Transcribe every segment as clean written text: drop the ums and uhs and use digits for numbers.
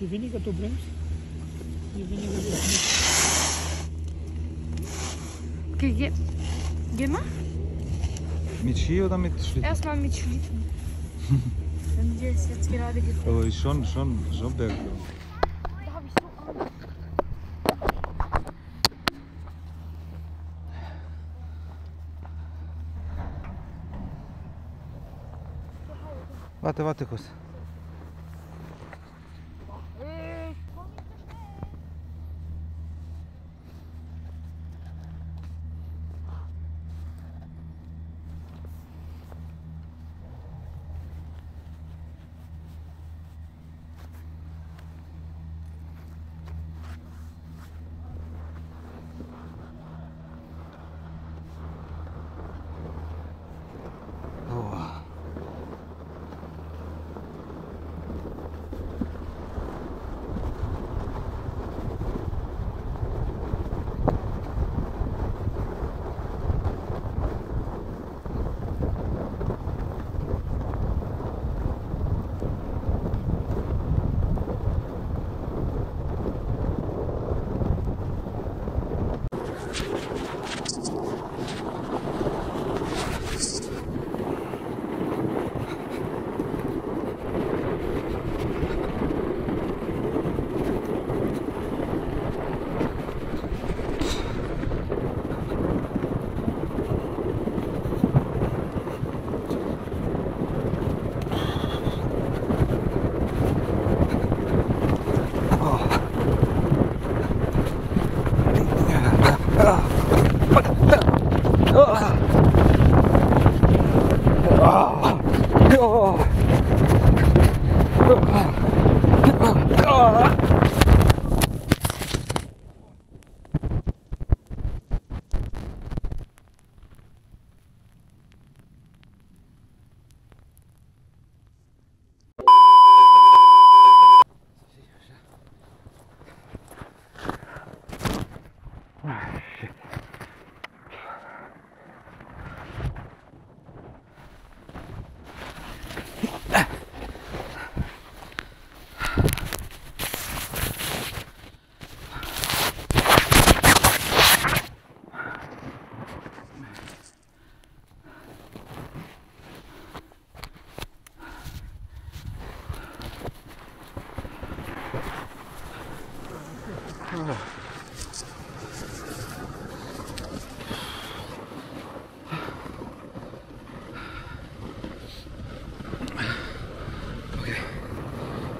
Je weniger du bremst, je weniger du bremst. Okay, geh mal. Mit Ski oder mit Schlitten? Erstmal mit Schlitten. Wenn wir es jetzt gerade gefahren. Aber ist schon bergab. Da habe ich so Angst. Warte kurz.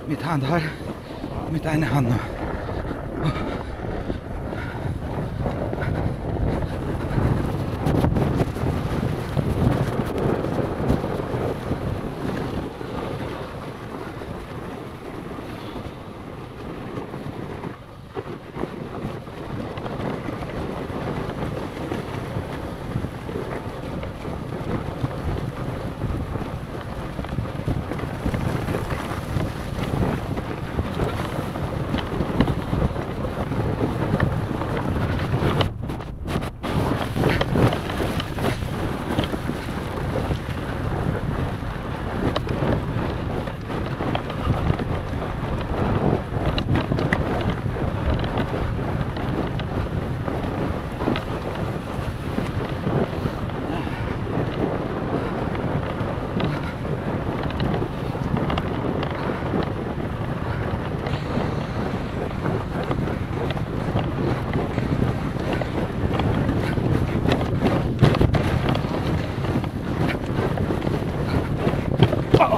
Mit anderer, mit einer Hand noch. Oh!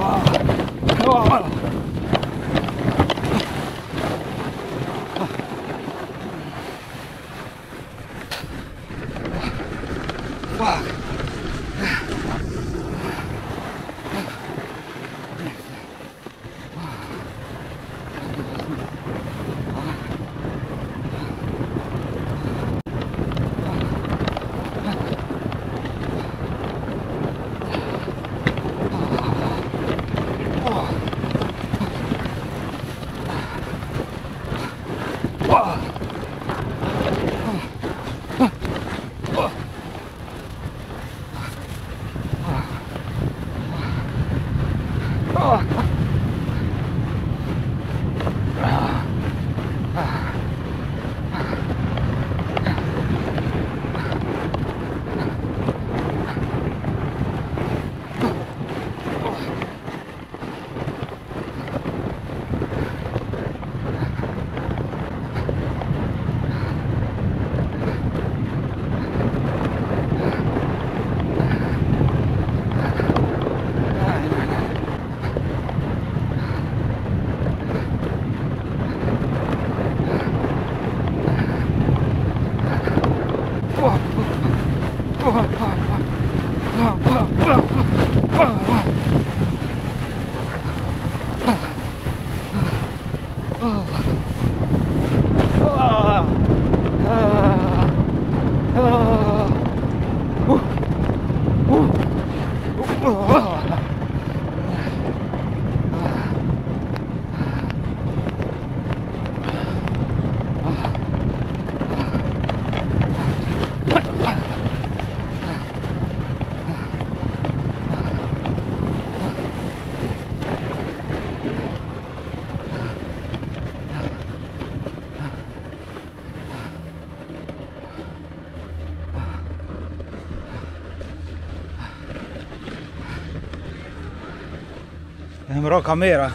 È una camera.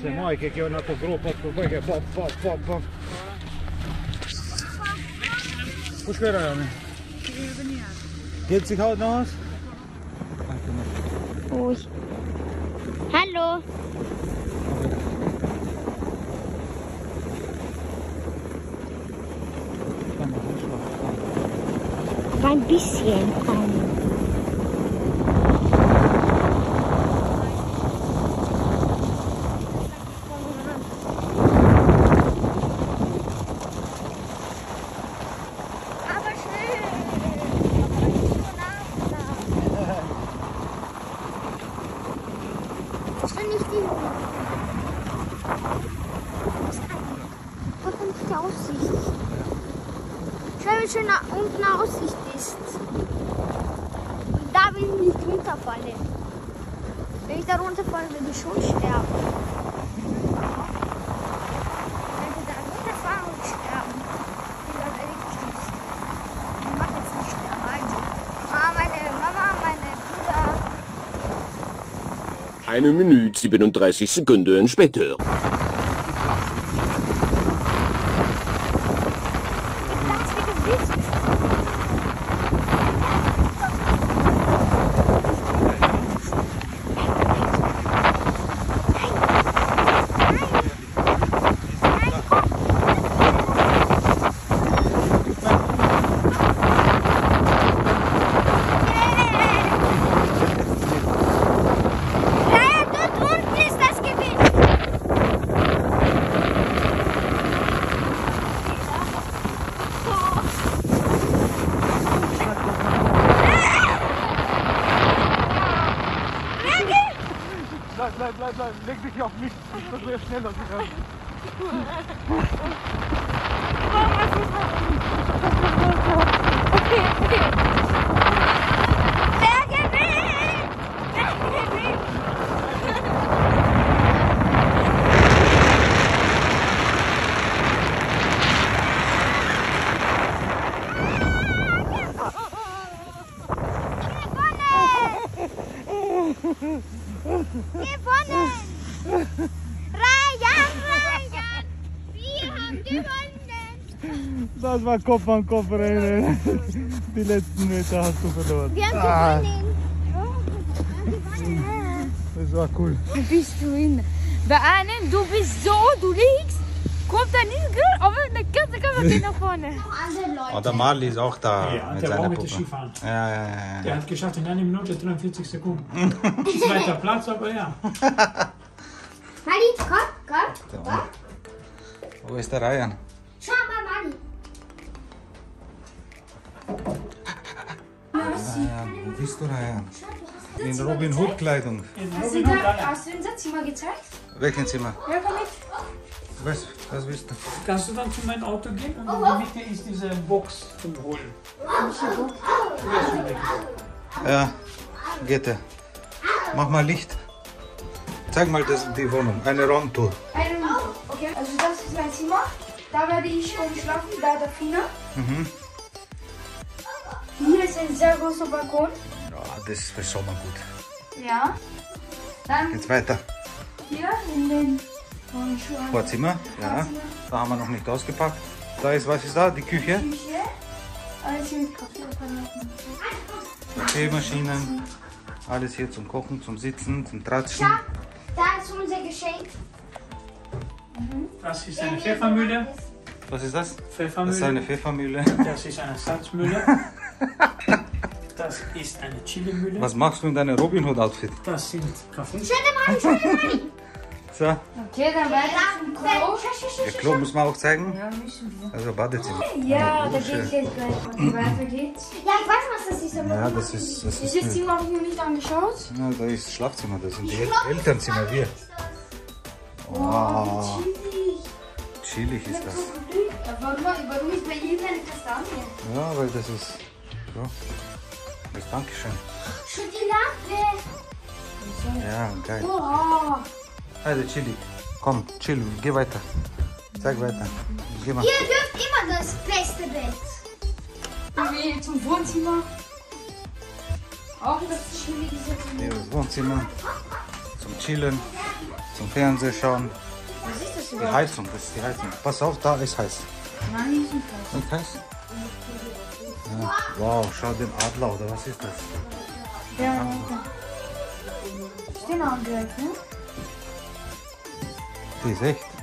Se mai che ho un altro gruppo, poi che pop pop pop pop. Puoi ragazzi? Geht sich heute noch aus? Ruhig. Hallo. War ein bisschen. Schön nach unten Aussicht ist. Und da will ich nicht runterfallen. Wenn ich da runterfalle, würde ich schon sterben. Wenn ich da runterfahren und sterben, bin ich richtig schlecht. Ich mag jetzt nicht sterben. Also, meine Mama, meine Brüder. 1 Minute 37 Sekunden später. Bleib, leg dich auf mich, das wäre schneller gegangen. Okay. Das war Kopf an Kopf rennen. Die letzten Meter hast du verloren. Wir haben gewonnen. Das war cool. Wie bist du hin? Bei einem, du bist so, du liegst, kommt da nicht, aber eine ganze Kamera geht nach vorne. Oh, der Marley ist auch da. Ja, mit seiner Puppe. Ja. Der hat geschafft in 1 Minute 43 Sekunden. Zweiter Platz, aber ja. Marley, komm. Wo ist der Ryan? Schau mal, Marley. Ryan, wo bist du, Ryan? In Robin Hood Kleidung. Hast du im Zimmer gezeigt? Welchen Zimmer? Ja, komm mit. Was willst du? Kannst du dann zu meinem Auto gehen und in der Mitte ist diese Box zum Holen. Welche Box? Ja, geht er. Mach mal Licht. Zeig mal die Wohnung. Eine Raumtour. Eine Raumtour, okay. Also das ist mein Zimmer. Da werde ich umschlafen, bei der Fina. Hier ist ein sehr großer Balkon. Ja, das ist für Sommer gut. Ja. Dann geht's weiter. Hier in den Vorzimmer. Ja. Da haben wir noch nicht ausgepackt. Da ist, was ist da? Die Küche. Die Küche. Alles hier mit Kaffeeapparaten. Kaffeemaschinen. Alles hier zum Kochen, zum Sitzen, zum Tratschen. Da ist unser Geschenk. Das ist eine Pfeffermühle. Was ist das? Pfeffermühle. Das ist eine Pfeffermühle. Das ist eine Salzmühle. Das ist eine Chili-Mühle. Was machst du in deinem Robin Hood-Outfit? Das sind Kaffee. Schöne Mali. So. Okay, dann weiter zum Klo. Muss man auch zeigen? Ja, müssen wir. Also Badezimmer. Ja, da geht jetzt gleich. Weiter geht's. Ja, ich weiß, was das ist. Ja, das ist das Zimmer habe ich mir nicht angeschaut. Ja, da ist das Schlafzimmer. Das sind die Elternzimmer. Wir. Wow. Chillig ist das. Warum ist bei jedem eine Kastanie? Ja, weil das ist. So. Das Dankeschön. Schon die Lampe! Ja, geil. Oha. Also, Chili, komm, chill, geh weiter. Zeig weiter. Geh mal. Ihr dürft immer das beste Bett. Gehen wir zum Wohnzimmer. Auch das Chillen hier. Das Wohnzimmer. Zum Chillen. Zum Fernsehen schauen. Was ist das überhaupt? Die Heizung, das ist die Heizung. Pass auf, da ist heiß. Nein, nicht heiß. Nicht heiß? Ja. Wow, schau den Adler, oder was ist das? Ja, okay. Stehen wir am Geld, ne? Die ist echt.